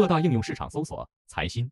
各大应用市场搜索“财新”。